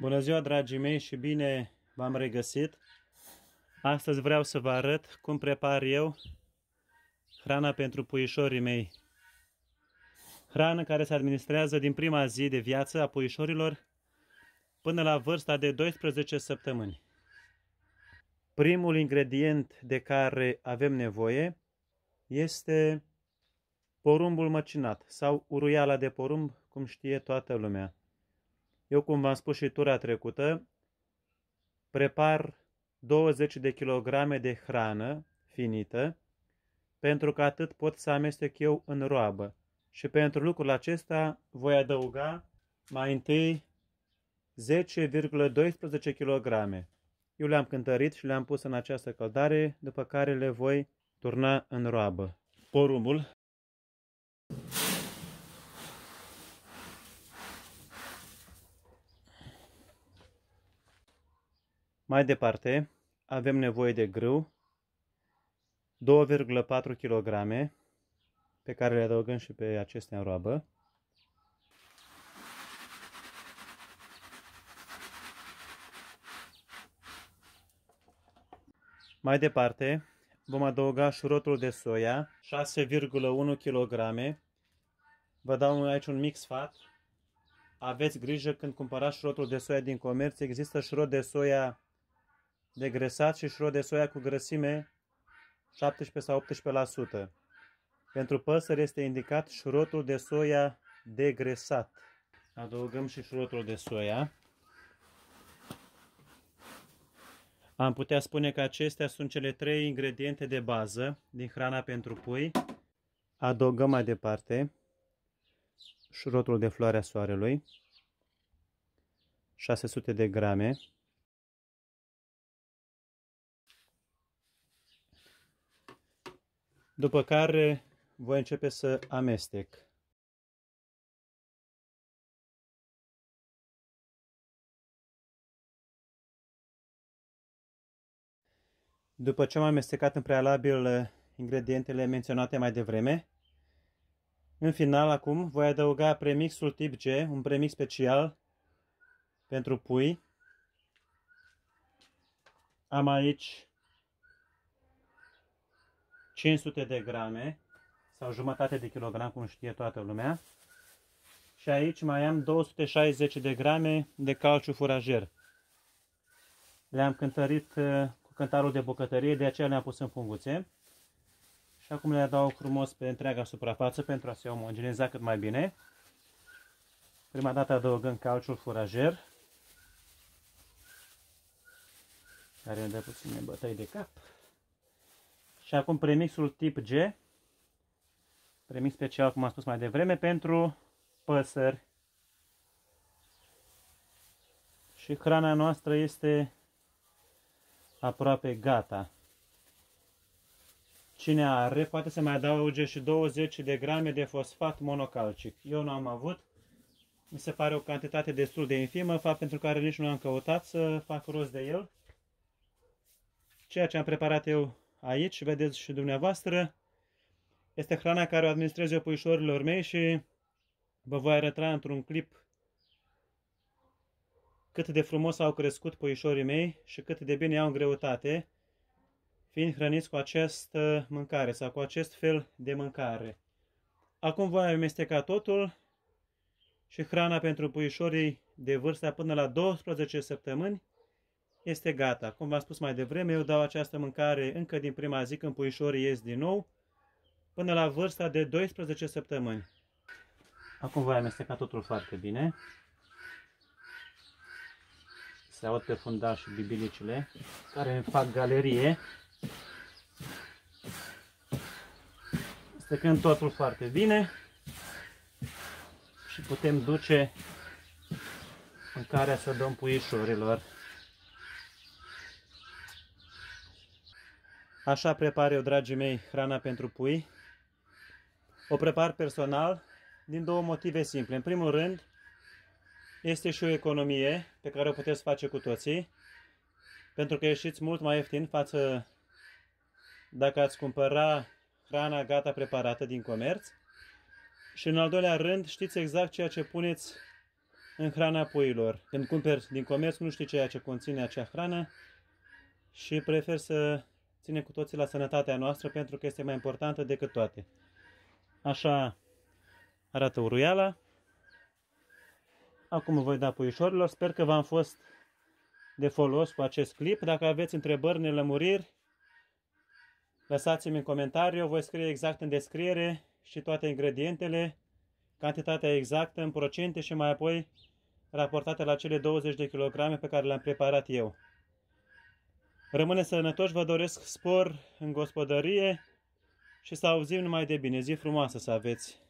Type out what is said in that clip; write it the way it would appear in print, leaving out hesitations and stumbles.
Bună ziua, dragii mei, și bine v-am regăsit! Astăzi vreau să vă arăt cum prepar eu hrana pentru puișorii mei. Hrană care se administrează din prima zi de viață a puișorilor până la vârsta de 12 săptămâni. Primul ingredient de care avem nevoie este porumbul măcinat sau uruiala de porumb, cum știe toată lumea. Eu, cum v-am spus și tura trecută, prepar 20 de kilograme de hrană finită, pentru că atât pot să amestec eu în roabă. Și pentru lucrul acesta voi adăuga mai întâi 10,12 kg. Eu le-am cântărit și le-am pus în această căldare, după care le voi turna în roabă. Porumbul. Mai departe, avem nevoie de grâu, 2,4 kg, pe care le adăugăm și pe acestea în roabă. Mai departe, vom adăuga șurotul de soia, 6,1 kg. Vă dau aici un mic sfat. Aveți grijă când cumpărați șurotul de soia din comerț. Există șurot de soia degresat și șurot de soia cu grăsime 17 sau 18%. Pentru păsări este indicat șurotul de soia degresat. Adăugăm și șurotul de soia. Am putea spune că acestea sunt cele trei ingrediente de bază din hrana pentru pui. Adăugăm mai departe șurotul de floarea soarelui, 600 de grame. După care voi începe să amestec. După ce am amestecat în prealabil ingredientele menționate mai devreme, în final acum voi adăuga premixul tip G, un premix special pentru pui. Am aici 500 de grame sau jumătate de kilogram, cum știe toată lumea. Și aici mai am 260 de grame de calciu furajer. Le-am cântărit cu cântarul de bucătărie, de aceea le-am pus în funguțe. Și acum le adaug frumos pe întreaga suprafață pentru a se omogeniza cât mai bine. Prima dată adăugăm calciul furajer, care îmi dă puține bătăi de cap. Și acum premixul tip G, premix special, cum am spus mai devreme, pentru păsări. Și hrana noastră este aproape gata. Cine are, poate să mai adauge și 20 de grame de fosfat monocalcic. Eu n-am avut. Mi se pare o cantitate destul de infimă, fapt pentru care nici nu am căutat să fac rost de el. Ceea ce am preparat eu aici, vedeți și dumneavoastră, este hrana care o administrez eu puișorilor mei și vă voi arăta într-un clip cât de frumos au crescut puișorii mei și cât de bine au în greutate, fiind hrăniți cu această mâncare sau cu acest fel de mâncare. Acum voi amesteca totul și hrana pentru puișorii de vârsta până la 12 săptămâni este gata. Cum v-am spus mai devreme, eu dau această mâncare încă din prima zi când puișorii ies din nou, până la vârsta de 12 săptămâni. Acum voi amesteca totul foarte bine. Se aud pe fundaș și bibilicile care îmi fac galerie. Amestecăm totul foarte bine și putem duce mâncarea să dăm puișorilor. Așa prepar eu, dragii mei, hrana pentru pui. O prepar personal din două motive simple. În primul rând, este și o economie pe care o puteți face cu toții, pentru că ieșiți mult mai ieftin față dacă ați cumpăra hrana gata preparată din comerț. Și în al doilea rând, știți exact ceea ce puneți în hrana puiilor. Când cumperi din comerț, nu știi ceea ce conține acea hrană și prefer să ținem cu toții la sănătatea noastră, pentru că este mai importantă decât toate. Așa arată uruiala. Acum voi da puișorilor. Sper că v-am fost de folos cu acest clip. Dacă aveți întrebări, nelămuriri, lăsați-mi în comentariu. Voi scrie exact în descriere și toate ingredientele, cantitatea exactă în procente și mai apoi raportate la cele 20 de kilograme pe care le-am preparat eu. Rămâneți sănătoși, vă doresc spor în gospodărie și să auzim numai de bine. Zi frumoasă să aveți!